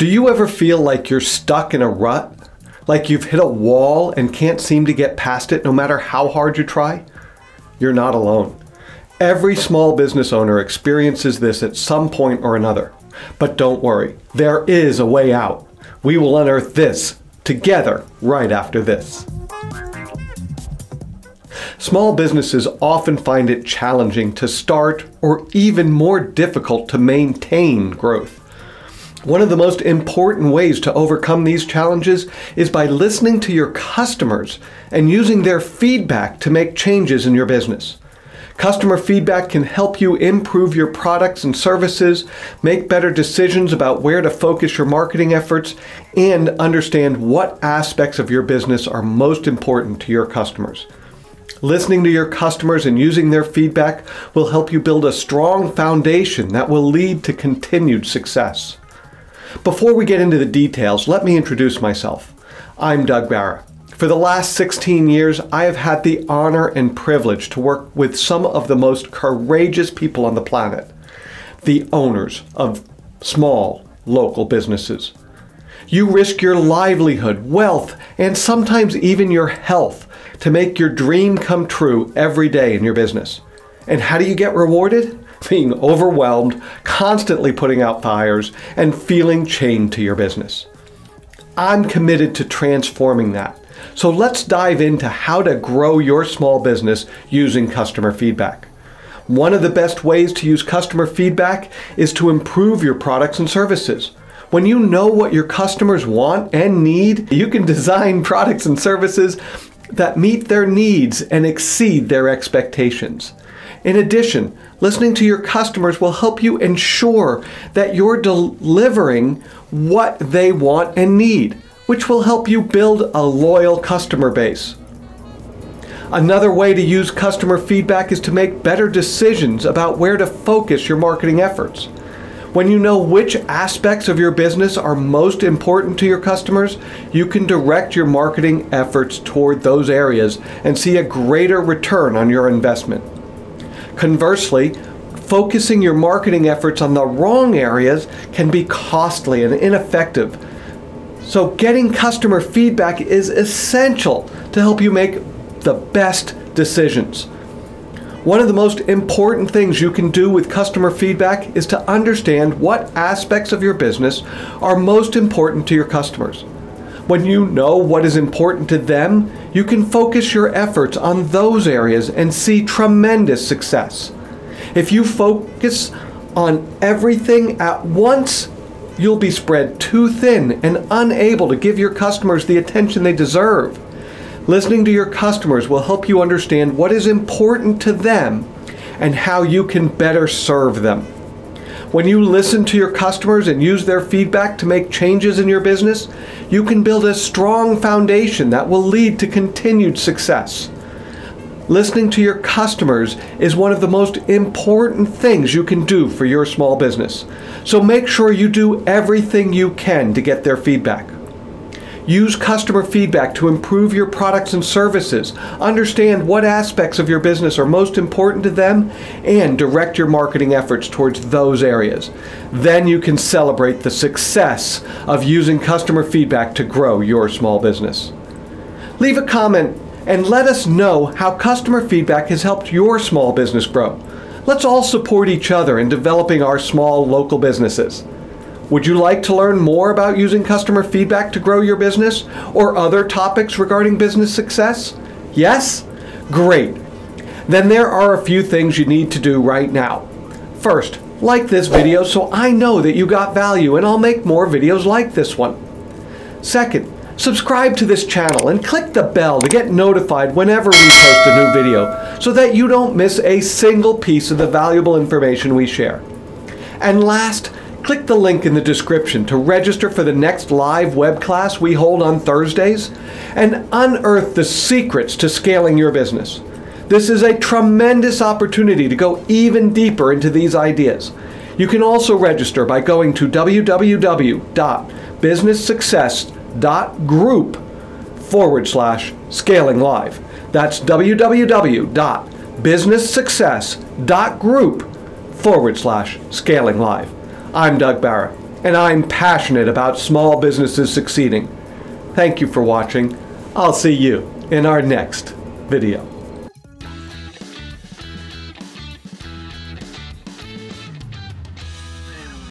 Do you ever feel like you're stuck in a rut? Like you've hit a wall and can't seem to get past it no matter how hard you try? You're not alone. Every small business owner experiences this at some point or another. But don't worry, there is a way out. We will unearth this together right after this. Small businesses often find it challenging to start or even more difficult to maintain growth. One of the most important ways to overcome these challenges is by listening to your customers and using their feedback to make changes in your business. Customer feedback can help you improve your products and services, make better decisions about where to focus your marketing efforts, and understand what aspects of your business are most important to your customers. Listening to your customers and using their feedback will help you build a strong foundation that will lead to continued success. Before we get into the details, let me introduce myself. I'm Doug Barra. For the last 16 years, I have had the honor and privilege to work with some of the most courageous people on the planet, the owners of small, local businesses. You risk your livelihood, wealth, and sometimes even your health to make your dream come true every day in your business. And how do you get rewarded? Being overwhelmed, constantly putting out fires, and feeling chained to your business. I'm committed to transforming that. So let's dive into how to grow your small business using customer feedback. One of the best ways to use customer feedback is to improve your products and services. When you know what your customers want and need, you can design products and services that meet their needs and exceed their expectations. In addition, listening to your customers will help you ensure that you're delivering what they want and need, which will help you build a loyal customer base. Another way to use customer feedback is to make better decisions about where to focus your marketing efforts. When you know which aspects of your business are most important to your customers, you can direct your marketing efforts toward those areas and see a greater return on your investment. Conversely, focusing your marketing efforts on the wrong areas can be costly and ineffective. So getting customer feedback is essential to help you make the best decisions. One of the most important things you can do with customer feedback is to understand what aspects of your business are most important to your customers. When you know what is important to them, you can focus your efforts on those areas and see tremendous success. If you focus on everything at once, you'll be spread too thin and unable to give your customers the attention they deserve. Listening to your customers will help you understand what is important to them and how you can better serve them. When you listen to your customers and use their feedback to make changes in your business, you can build a strong foundation that will lead to continued success. Listening to your customers is one of the most important things you can do for your small business. So make sure you do everything you can to get their feedback. Use customer feedback to improve your products and services, understand what aspects of your business are most important to them, and direct your marketing efforts towards those areas. Then you can celebrate the success of using customer feedback to grow your small business. Leave a comment and let us know how customer feedback has helped your small business grow. Let's all support each other in developing our small local businesses. Would you like to learn more about using customer feedback to grow your business or other topics regarding business success? Yes? Great. Then there are a few things you need to do right now. First, like this video so I know that you got value and I'll make more videos like this one. Second, subscribe to this channel and click the bell to get notified whenever we post a new video so that you don't miss a single piece of the valuable information we share. And last, click the link in the description to register for the next live web class we hold on Thursdays and unearth the secrets to scaling your business. This is a tremendous opportunity to go even deeper into these ideas. You can also register by going to www.businesssuccess.group/scalinglive. That's www.businesssuccess.group/scalinglive. I'm Doug Barra. and I'm passionate about small businesses succeeding. Thank you for watching. I'll see you in our next video.